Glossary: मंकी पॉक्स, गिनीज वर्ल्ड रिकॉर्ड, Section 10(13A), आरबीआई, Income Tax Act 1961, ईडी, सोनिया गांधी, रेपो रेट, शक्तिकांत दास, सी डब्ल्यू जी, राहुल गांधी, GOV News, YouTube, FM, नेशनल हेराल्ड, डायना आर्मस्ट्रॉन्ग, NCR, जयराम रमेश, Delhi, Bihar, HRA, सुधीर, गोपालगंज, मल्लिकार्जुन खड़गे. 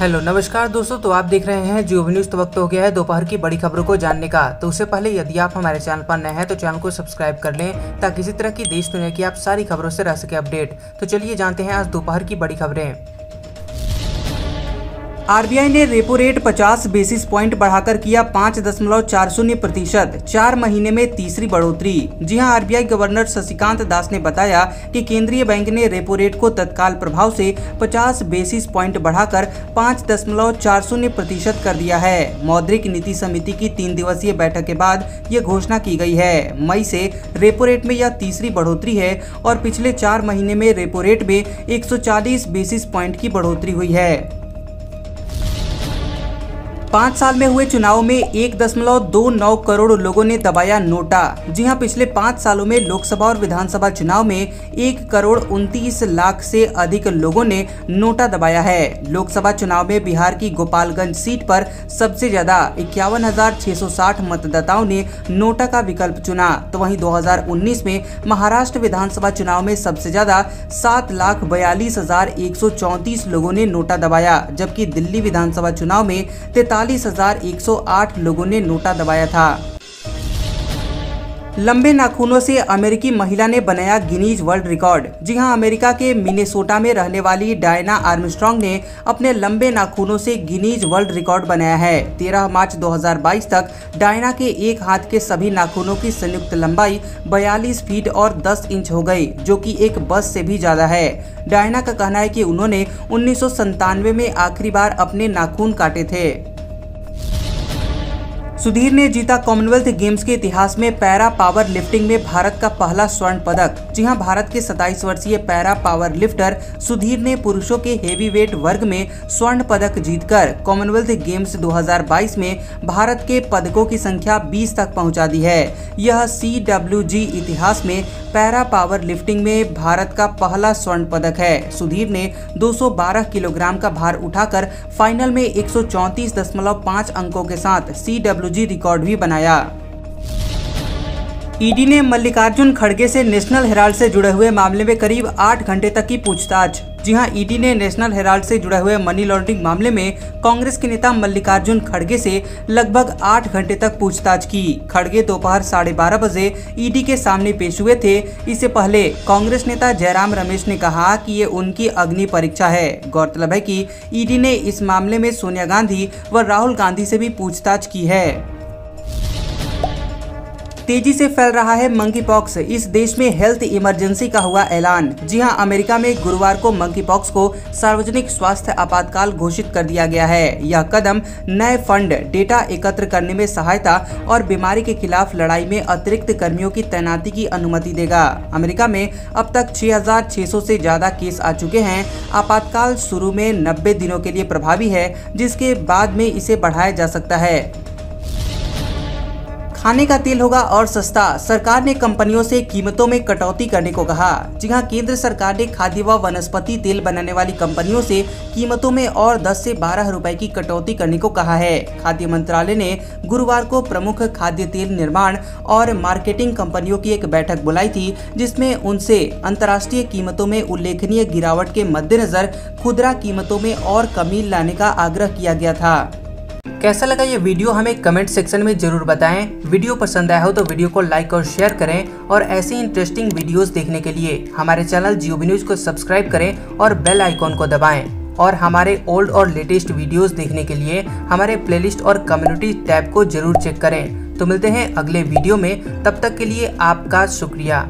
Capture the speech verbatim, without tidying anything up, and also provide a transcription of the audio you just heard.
Hello नमस्कार दोस्तों, तो आप देख रहे हैं जीओवी न्यूज़। तो वक्त हो गया है दोपहर की बड़ी खबरों को जानने का। तो उससे पहले यदि आप हमारे चैनल पर नए हैं तो चैनल को सब्सक्राइब कर लें ताकि इसी तरह की देश दुनिया की आप सारी खबरों से रह सके अपडेट। तो चलिए जानते हैं आज दोपहर की बड़ी खबरें। आरबीआई ने रेपो रेट पचास बेसिस प्वाइंट बढ़ाकर किया पाँच दशमलव चार शून्य प्रतिशत, चार महीने में तीसरी बढ़ोतरी। जी हां, आरबीआई गवर्नर शक्तिकांत दास ने बताया कि केंद्रीय बैंक ने रेपो रेट को तत्काल प्रभाव से पचास बेसिस प्वाइंट बढ़ाकर पाँच दशमलव चार शून्य प्रतिशत कर दिया है। मौद्रिक नीति समिति की तीन दिवसीय बैठक के बाद ये घोषणा की गई है। मई से रेपो रेट में यह तीसरी बढ़ोतरी है और पिछले चार महीने में रेपो रेट में एक सौ चालीस बेसिस प्वाइंट की बढ़ोतरी हुई है। पाँच साल में हुए चुनाव में एक दशमलव दो नौ करोड़ लोगों ने दबाया नोटा। जी हां, पिछले पाँच सालों में लोकसभा और विधानसभा चुनाव में एक करोड़ उनतीस लाख से अधिक लोगों ने नोटा दबाया है। लोकसभा चुनाव में बिहार की गोपालगंज सीट पर सबसे ज़्यादा इक्यावन हज़ार छः सौ साठ मतदाताओं ने नोटा का विकल्प चुना, तो वहीं दो हज़ार उन्नीस में महाराष्ट्र विधानसभा चुनाव में सबसे ज़्यादा सात लाख बयालीस हज़ार एक सौ चौंतीस लोगों ने नोटा दबाया, जबकि दिल्ली विधानसभा चुनाव में तैतालीस चालीस हज़ार एक सौ आठ लोगों ने नोटा दबाया था। लंबे नाखूनों से अमेरिकी महिला ने बनाया गिनीज वर्ल्ड रिकॉर्ड। जी हां, अमेरिका के मिनेसोटा में रहने वाली डायना आर्मस्ट्रॉन्ग ने अपने लंबे नाखूनों से गिनीज वर्ल्ड रिकॉर्ड बनाया है। तेरह मार्च दो हज़ार बाईस तक डायना के एक हाथ के सभी नाखूनों की संयुक्त लंबाई बयालीस फीट और दस इंच हो गई, जो कि एक बस से भी ज़्यादा है। डायना का कहना है कि उन्होंने उन्नीस सौ संतानवे में आखिरी बार अपने नाखून काटे थे। सुधीर ने जीता कॉमनवेल्थ गेम्स के इतिहास में पैरा पावर लिफ्टिंग में भारत का पहला स्वर्ण पदक। जी हां, भारत के सत्ताईस वर्षीय पैरा पावर लिफ्टर सुधीर ने पुरुषों के हेवीवेट वर्ग में स्वर्ण पदक जीतकर कॉमनवेल्थ गेम्स दो हज़ार बाईस में भारत के पदकों की संख्या बीस तक पहुंचा दी है। यह सी डब्ल्यू जी इतिहास में पैरा पावर लिफ्टिंग में भारत का पहला स्वर्ण पदक है। सुधीर ने दो सौ बारह किलोग्राम का भार उठाकर फाइनल में एक सौ चौंतीस दशमलव पाँच अंकों के साथ सी डब्ल्यू जी रिकॉर्ड भी बनाया। ईडी ने मल्लिकार्जुन खड़गे से नेशनल हेराल्ड से जुड़े हुए मामले में करीब आठ घंटे तक की पूछताछ। जी हां, ईडी ने नेशनल हेराल्ड से जुड़े हुए मनी लॉन्ड्रिंग मामले में कांग्रेस के नेता मल्लिकार्जुन खड़गे से लगभग आठ घंटे तक पूछताछ की। खड़गे दोपहर साढ़े बारह बजे ईडी के सामने पेश हुए थे। इससे पहले कांग्रेस नेता जयराम रमेश ने कहा कि ये उनकी अग्नि परीक्षा है। गौरतलब है कि ईडी ने इस मामले में सोनिया गांधी व राहुल गांधी से भी पूछताछ की है। तेजी से फैल रहा है मंकी पॉक्स, इस देश में हेल्थ इमरजेंसी का हुआ ऐलान। जी हां, अमेरिका में गुरुवार को मंकी पॉक्स को सार्वजनिक स्वास्थ्य आपातकाल घोषित कर दिया गया है। यह कदम नए फंड, डेटा एकत्र करने में सहायता और बीमारी के खिलाफ लड़ाई में अतिरिक्त कर्मियों की तैनाती की अनुमति देगा। अमेरिका में अब तक छः हजार छः सौ से ज़्यादा केस आ चुके हैं। आपातकाल शुरू में नब्बे दिनों के लिए प्रभावी है, जिसके बाद में इसे बढ़ाया जा सकता है। खाने का तेल होगा और सस्ता, सरकार ने कंपनियों से कीमतों में कटौती करने को कहा। जी हां, केंद्र सरकार ने खाद्य व वनस्पति तेल बनाने वाली कंपनियों से कीमतों में और दस से बारह रुपए की कटौती करने को कहा है। खाद्य मंत्रालय ने गुरुवार को प्रमुख खाद्य तेल निर्माण और मार्केटिंग कंपनियों की एक बैठक बुलाई थी, जिसमें उनसे अंतर्राष्ट्रीय कीमतों में उल्लेखनीय गिरावट के मद्देनजर खुदरा कीमतों में और कमी लाने का आग्रह किया गया था। कैसा लगा ये वीडियो हमें कमेंट सेक्शन में जरूर बताएं। वीडियो पसंद आया हो तो वीडियो को लाइक और शेयर करें और ऐसे इंटरेस्टिंग वीडियोस देखने के लिए हमारे चैनल जीओवी न्यूज़ को सब्सक्राइब करें और बेल आइकॉन को दबाएं। और हमारे ओल्ड और लेटेस्ट वीडियोस देखने के लिए हमारे प्लेलिस्ट और कम्युनिटी टैब को जरूर चेक करें। तो मिलते हैं अगले वीडियो में, तब तक के लिए आपका शुक्रिया।